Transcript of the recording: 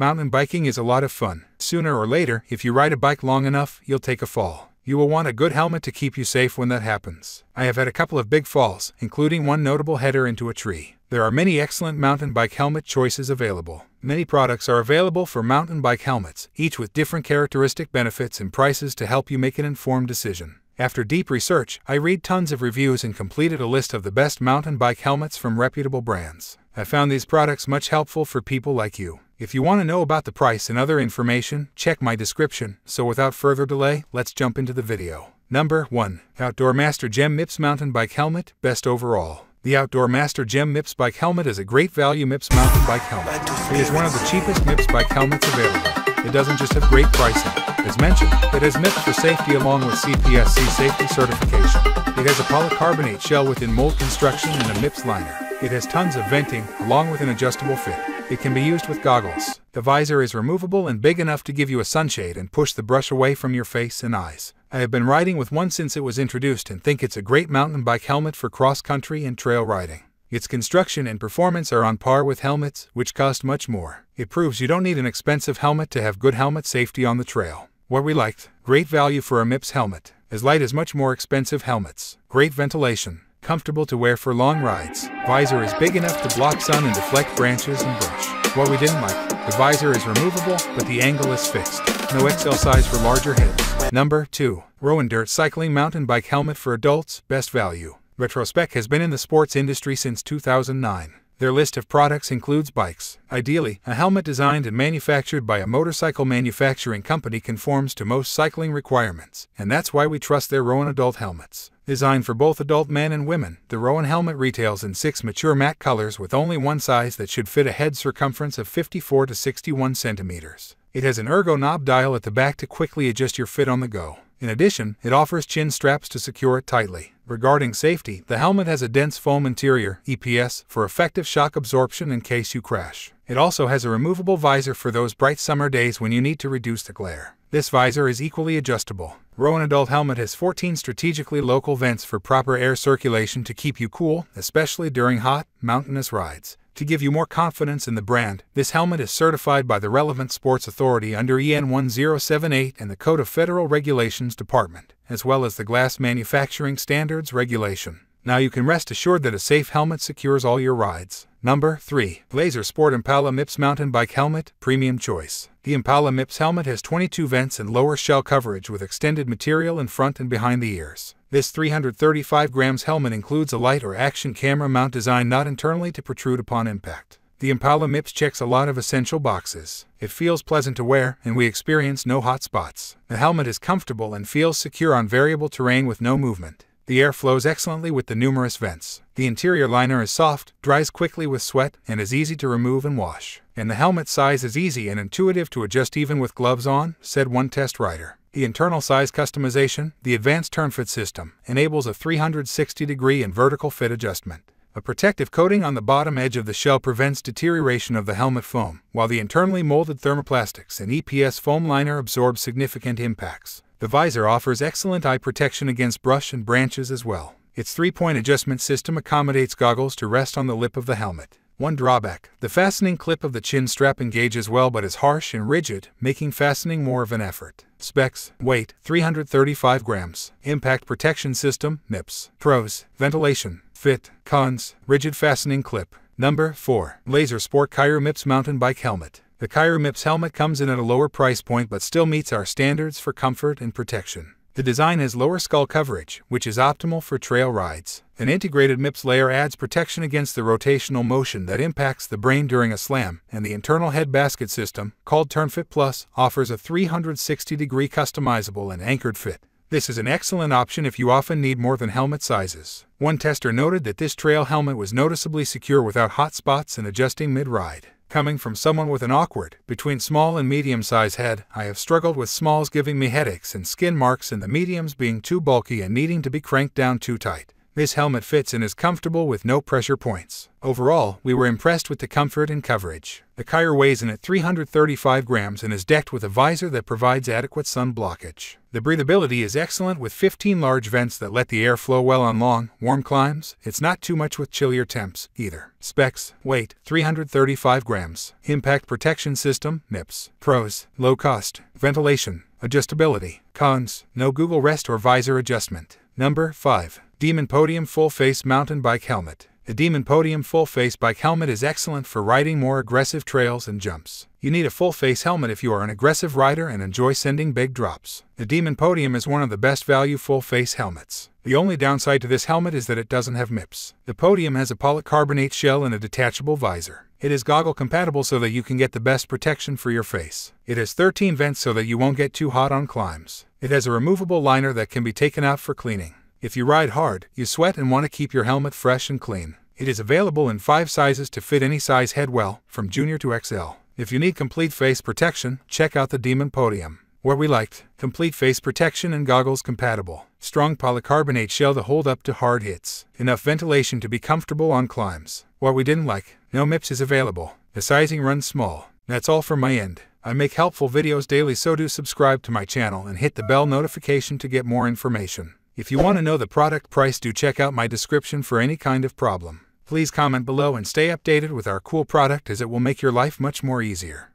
Mountain biking is a lot of fun. Sooner or later, if you ride a bike long enough, you'll take a fall. You will want a good helmet to keep you safe when that happens. I have had a couple of big falls, including one notable header into a tree. There are many excellent mountain bike helmet choices available. Many products are available for mountain bike helmets, each with different characteristic benefits and prices to help you make an informed decision. After deep research, I read tons of reviews and completed a list of the best mountain bike helmets from reputable brands. I found these products much helpful for people like you. If you want to know about the price and other information, check my description. So without further delay, let's jump into the video. Number 1. Outdoor Master Gem MIPS Mountain Bike Helmet, Best Overall. The Outdoor Master Gem MIPS Bike Helmet is a great value MIPS mountain bike helmet. It is one of the cheapest MIPS bike helmets available. It doesn't just have great pricing. As mentioned, it has MIPS for safety along with CPSC safety certification. It has a polycarbonate shell with in-mold construction and a MIPS liner. It has tons of venting, along with an adjustable fit. It can be used with goggles. The visor is removable and big enough to give you a sunshade and push the brush away from your face and eyes. I have been riding with one since it was introduced and think it's a great mountain bike helmet for cross-country and trail riding. Its construction and performance are on par with helmets, which cost much more. It proves you don't need an expensive helmet to have good helmet safety on the trail. What we liked: great value for a MIPS helmet, as light as much more expensive helmets. Great ventilation, comfortable to wear for long rides. Visor is big enough to block sun and deflect branches and brush. What we didn't like: the visor is removable, but the angle is fixed. No XL size for larger heads. Number 2. Rowan Dirt Cycling Mountain Bike Helmet for Adults, Best Value. Retrospec has been in the sports industry since 2009. Their list of products includes bikes. Ideally, a helmet designed and manufactured by a motorcycle manufacturing company conforms to most cycling requirements, and that's why we trust their Rowan adult helmets. Designed for both adult men and women, the Rowan helmet retails in 6 mature matte colors with only one size that should fit a head circumference of 54 to 61 centimeters. It has an ergo knob dial at the back to quickly adjust your fit on the go. In addition, it offers chin straps to secure it tightly. Regarding safety, the helmet has a dense foam interior, EPS, for effective shock absorption in case you crash. It also has a removable visor for those bright summer days when you need to reduce the glare. This visor is equally adjustable. Rowan Adult Helmet has 14 strategically local vents for proper air circulation to keep you cool, especially during hot, mountainous rides. To give you more confidence in the brand, this helmet is certified by the relevant sports authority under EN 1078 and the Code of Federal Regulations Department, as well as the Glass Manufacturing Standards Regulation. Now you can rest assured that a safe helmet secures all your rides. Number 3. Lazer Sport Impala MIPS Mountain Bike Helmet, Premium Choice. The Impala MIPS helmet has 22 vents and lower shell coverage with extended material in front and behind the ears. This 335 grams helmet includes a light or action camera mount designed not internally to protrude upon impact. The Impala MIPS checks a lot of essential boxes. It feels pleasant to wear, and we experience no hot spots. The helmet is comfortable and feels secure on variable terrain with no movement. The air flows excellently with the numerous vents. The interior liner is soft, dries quickly with sweat, and is easy to remove and wash. And the helmet size is easy and intuitive to adjust even with gloves on, said one test rider. The internal size customization, the advanced TurnFit system, enables a 360-degree and vertical fit adjustment. A protective coating on the bottom edge of the shell prevents deterioration of the helmet foam, while the internally molded thermoplastics and EPS foam liner absorb significant impacts. The visor offers excellent eye protection against brush and branches as well. Its 3-point adjustment system accommodates goggles to rest on the lip of the helmet. One drawback: the fastening clip of the chin strap engages well but is harsh and rigid, making fastening more of an effort. Specs: weight, 335 grams. Impact protection system, MIPS. Pros: ventilation. Fit. Cons: rigid fastening clip. Number 4. Lazer Sport Chiru MIPS Mountain Bike Helmet. The Chiru MIPS helmet comes in at a lower price point but still meets our standards for comfort and protection. The design has lower skull coverage, which is optimal for trail rides. An integrated MIPS layer adds protection against the rotational motion that impacts the brain during a slam, and the internal head basket system, called TurnFit Plus, offers a 360-degree customizable and anchored fit. This is an excellent option if you often need more than helmet sizes. One tester noted that this trail helmet was noticeably secure without hot spots and adjusting mid-ride. Coming from someone with an awkward, between small and medium-sized head, I have struggled with smalls giving me headaches and skin marks and the mediums being too bulky and needing to be cranked down too tight. This helmet fits and is comfortable with no pressure points. Overall, we were impressed with the comfort and coverage. The Chiru weighs in at 335 grams and is decked with a visor that provides adequate sun blockage. The breathability is excellent with 15 large vents that let the air flow well on long, warm climbs. It's not too much with chillier temps, either. Specs: weight, 335 grams. Impact protection system, MIPS. Pros: low cost. Ventilation. Adjustability. Cons: no Google rest or visor adjustment. Number 5. Demon Podium Full Face Mountain Bike Helmet. The Demon Podium Full Face Bike Helmet is excellent for riding more aggressive trails and jumps. You need a full-face helmet if you are an aggressive rider and enjoy sending big drops. The Demon Podium is one of the best value full-face helmets. The only downside to this helmet is that it doesn't have MIPS. The Podium has a polycarbonate shell and a detachable visor. It is goggle-compatible so that you can get the best protection for your face. It has 13 vents so that you won't get too hot on climbs. It has a removable liner that can be taken out for cleaning. If you ride hard, you sweat and want to keep your helmet fresh and clean. It is available in 5 sizes to fit any size head well, from junior to XL. If you need complete face protection, check out the Demon Podium. What we liked: complete face protection and goggles compatible. Strong polycarbonate shell to hold up to hard hits. Enough ventilation to be comfortable on climbs. What we didn't like: no MIPS is available. The sizing runs small. That's all from my end. I make helpful videos daily, so do subscribe to my channel and hit the bell notification to get more information. If you want to know the product price, do check out my description for any kind of problem. Please comment below and stay updated with our cool product, as it will make your life much more easier.